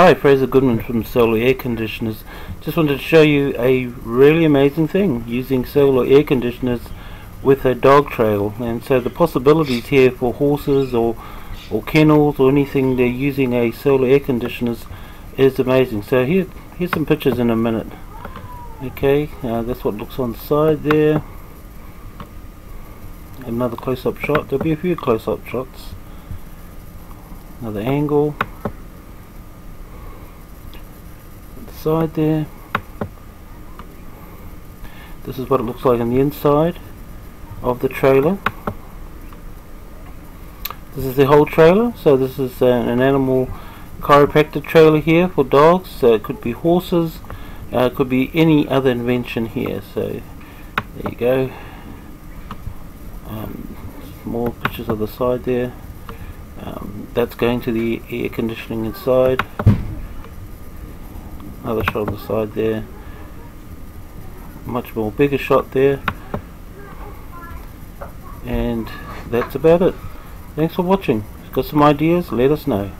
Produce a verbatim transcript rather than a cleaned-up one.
Hi, Fraser Goodman from Solar Air Conditioners. Just wanted to show you a really amazing thing using solar air conditioners with a dog trail. And so the possibilities here for horses or or kennels or anything they're using a solar air conditioners is amazing. So here here's some pictures in a minute. Okay, uh, that's what looks on the side there. Another close-up shot. There'll be a few close-up shots. Another angle. Side there. This is what it looks like on the inside of the trailer. This is the whole trailer. So this is uh, an animal chiropractor trailer here for dogs. So it could be horses, uh, it could be any other invention here. So there you go. Um, more pictures of the side there. Um, that's going to the air conditioning inside. Another shot on the side there. Much more bigger shot there. And that's about it. Thanks for watching. If you've got some ideas, let us know.